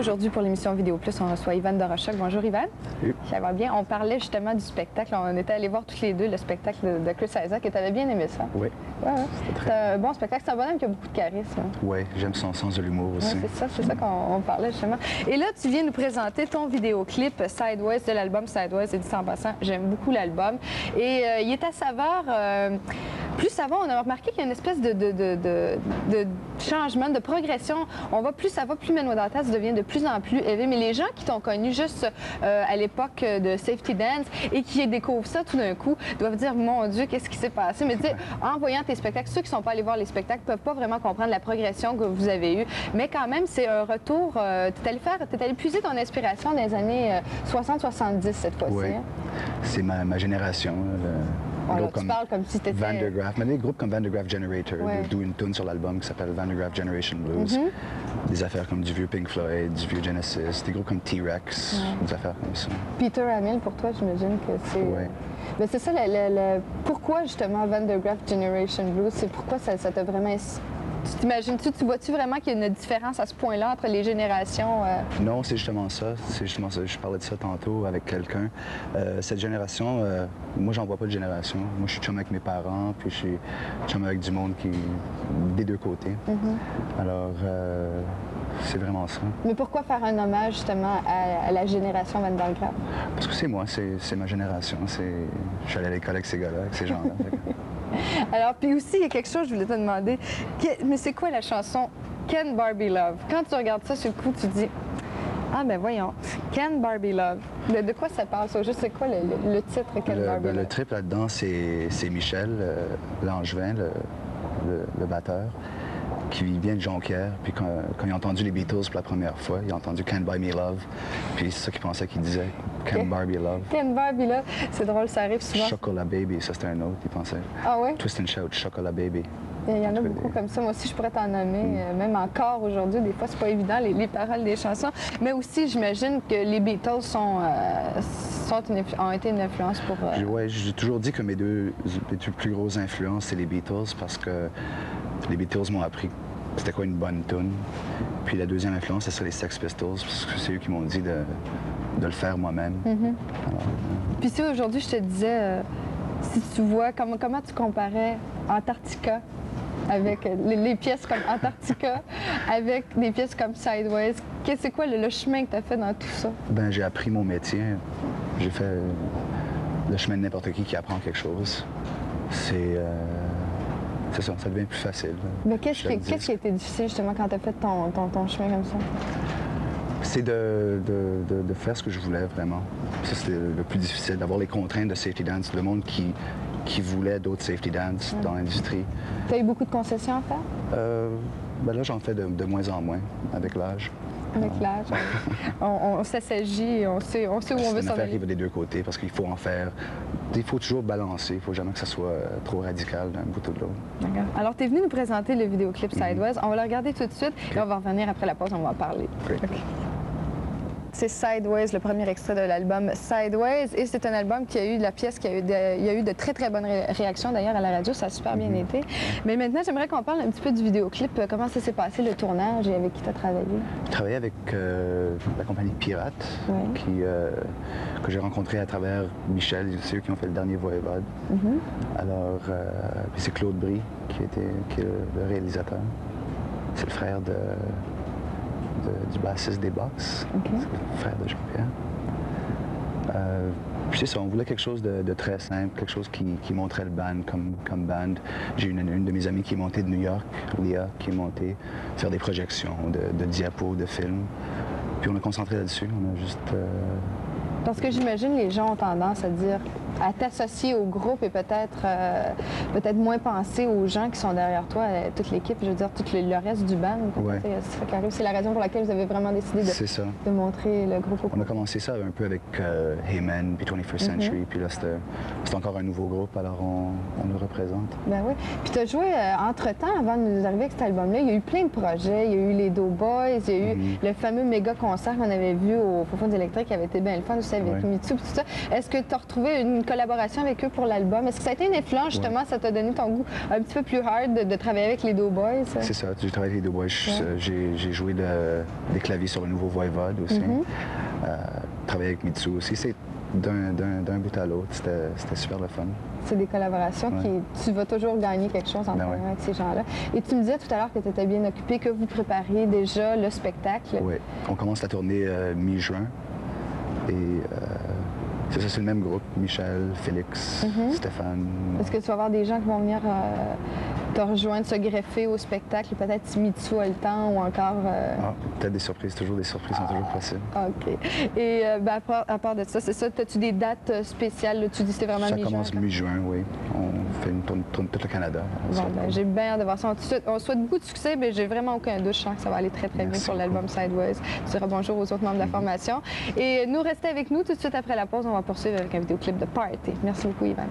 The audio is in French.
Aujourd'hui, pour l'émission Vidéo Plus, on reçoit Ivan Doroschuk. Bonjour, Ivan. Salut. Ça va bien? On parlait justement du spectacle. On était allés voir toutes les deux le spectacle de Chris Isaac et tu avais bien aimé ça. Oui. Ouais, c'était très... C'est un bon spectacle. C'est un bonhomme qui a beaucoup de charisme. Oui, j'aime son sens de l'humour aussi. Ouais, c'est ça qu'on parlait justement. Et là, tu viens nous présenter ton vidéoclip Sideways de l'album Sideways. Et dit en passant, j'aime beaucoup l'album. Et il est à saveur... plus ça va, on a remarqué qu'il y a une espèce de changement, de progression. On va plus ça va, plus Manuel Dantas devient de plus en plus élevé. Mais les gens qui t'ont connu juste à l'époque de Safety Dance et qui découvrent ça tout d'un coup doivent dire, mon Dieu, qu'est-ce qui s'est passé? Mais tu sais, en voyant tes spectacles, ceux qui ne sont pas allés voir les spectacles ne peuvent pas vraiment comprendre la progression que vous avez eue. Mais quand même, c'est un retour. Tu es allé puiser ton inspiration des années 60-70 cette fois-ci. Oui. Hein? C'est ma génération. Alors, tu parles comme si c'était Van der Graaf, mais des groupes comme Van der Graaf Generator, ouais. D'où une tune sur l'album qui s'appelle Van der Graaf Generation Blues. Des affaires comme du vieux Pink Floyd, du vieux Genesis, des groupes comme T-Rex, des affaires comme ça. Peter Hamill, pour toi, j'imagine que c'est... Ouais. Mais c'est ça, pourquoi justement Van der Graaf Generation Blues, c'est pourquoi ça t'a vraiment... Tu t'imagines-tu, tu vois-tu vraiment qu'il y a une différence à ce point-là entre les générations? Non, c'est justement ça. Je parlais de ça tantôt avec quelqu'un. Cette génération, moi, j'en vois pas de génération. Moi, je suis chum avec mes parents, puis je suis chum avec du monde qui des deux côtés. Alors, c'est vraiment ça. Mais pourquoi faire un hommage, justement, à la génération Van der Graaf? Parce que c'est moi, c'est ma génération. Je suis allé à l'école avec ces gars-là, avec ces gens-là. Alors, puis aussi, il y a quelque chose, je voulais te demander, mais c'est quoi la chanson Can Barbie Love? Quand tu regardes ça sur le coup, tu dis, ah ben voyons, Can Barbie Love. De quoi ça parle, ça? Juste, c'est quoi le titre Can Barbie Love? Le trip là-dedans, c'est Michel Langevin, le batteur, qui vient de Jean-Pierre, puis quand il a entendu les Beatles pour la première fois, il a entendu Can't Buy Me Love, puis c'est ça qu'il pensait, qu'il disait Can't Buy Me Love. Can't Buy Me Love, c'est drôle, ça arrive souvent. Chocolat Baby, ça c'était un autre, il pensait. Ah oui? Twist and Shout, Chocolat Baby. Il y en a beaucoup comme ça. Moi aussi, je pourrais t'en nommer, même encore aujourd'hui. Des fois, c'est pas évident, les paroles des chansons. Mais aussi, j'imagine que les Beatles ont été une influence pour... Oui, j'ai toujours dit que mes deux plus grosses influences, c'est les Beatles, parce que les Beatles m'ont appris c'était quoi une bonne tune. Puis la deuxième influence, ce serait les Sex Pistols, parce que c'est eux qui m'ont dit de le faire moi-même. Alors, puis si aujourd'hui, je te disais... si tu vois, comment tu comparais Antarctica avec les pièces comme Antarctica, avec des pièces comme Sideways, c'est quoi le chemin que tu as fait dans tout ça? Ben j'ai appris mon métier. J'ai fait le chemin de n'importe qui apprend quelque chose. C'est ça, ça devient plus facile. Mais qu'est-ce qui a été difficile justement quand tu as fait ton chemin comme ça? C'est de faire ce que je voulais, vraiment. Ça, c'était le plus difficile, d'avoir les contraintes de Safety Dance, le monde qui voulait d'autres Safety Dance dans l'industrie. Tu as eu beaucoup de concessions à faire? Ben là, j'en fais de moins en moins, avec l'âge. Avec l'âge, on s'assagit, on sait où on veut s'en aller. Arrive des deux côtés, parce qu'il faut en faire... Il faut toujours balancer, il faut jamais que ça soit trop radical d'un bout ou de l'autre. D'accord. Alors, tu es venu nous présenter le vidéoclip Sideways. On va le regarder tout de suite, et on va revenir après la pause, on va en parler. C'est Sideways, le premier extrait de l'album Sideways. Et c'est un album qui a eu de très, très bonnes réactions. D'ailleurs, à la radio, ça a super bien été. Mais maintenant, j'aimerais qu'on parle un petit peu du vidéoclip. Comment ça s'est passé, le tournage, et avec qui tu as travaillé? J'ai travaillé avec la compagnie Pirate, que j'ai rencontrée à travers Michel. C'est eux qui ont fait le dernier Voivod. Alors, c'est Claude Brie qui est le réalisateur. C'est le frère du bassiste des Box, frère de Jean-Pierre. C'est ça, on voulait quelque chose de très simple, quelque chose qui montrait le band comme band. J'ai une de mes amies qui est montée de New York, Lia, qui est montée faire des projections de diapos, de films. Puis on a concentré là-dessus, on a juste... Parce que j'imagine les gens ont tendance à t'associer au groupe et peut-être moins penser aux gens qui sont derrière toi, toute l'équipe, je veux dire, tout le reste du band. C'est la raison pour laquelle vous avez vraiment décidé de montrer le groupe au groupe. On a commencé ça un peu avec Heyman, puis 21st Century, puis là, c'est encore un nouveau groupe, alors on le représente. Ben oui. Puis tu as joué entre-temps, avant de nous arriver avec cet album-là, il y a eu plein de projets, il y a eu les Do Boys, il y a eu le fameux méga concert qu'on avait vu au Faux Fonds électriques qui avait été bien le fun, avec Mitsu, tout ça. Est-ce que tu as retrouvé une une collaboration avec eux pour l'album. Est-ce que ça a été une influence, justement, ça t'a donné ton goût un petit peu plus hard de travailler avec les Do Boys? C'est ça, j'ai travaillé avec les Do Boys. J'ai joué des claviers sur le nouveau Voivod aussi. Travaillé avec Mitsu aussi. C'est d'un bout à l'autre. C'était super le fun. C'est des collaborations qui... Tu vas toujours gagner quelque chose en travaillant avec ces gens-là. Et tu me disais tout à l'heure que tu étais bien occupé, que vous prépariez déjà le spectacle. Oui. On commence la tournée mi-juin. Et c'est ça, c'est le même groupe. Michel, Félix, Stéphane. Est-ce que tu vas avoir des gens qui vont venir te rejoindre, se greffer au spectacle? Peut-être si Mitsu a le temps ou encore... peut-être des surprises. Toujours des surprises sont toujours possibles. OK. Et à part de ça, c'est ça, as-tu des dates spéciales? Là, tu dis c'est vraiment mi-juin? Ça commence mi-juin, oui. On fait une tournée tout le Canada. Bon, ben, j'ai bien hâte de voir ça. On souhaite beaucoup de succès, mais j'ai vraiment aucun doute. Je sens que ça va aller très, très bien pour l'album Sideways. Tu diras bonjour aux autres membres de la formation. Et nous, restez avec nous tout de suite après la pause. On va poursuivre avec un vidéoclip de Pirate. Merci beaucoup, Ivan.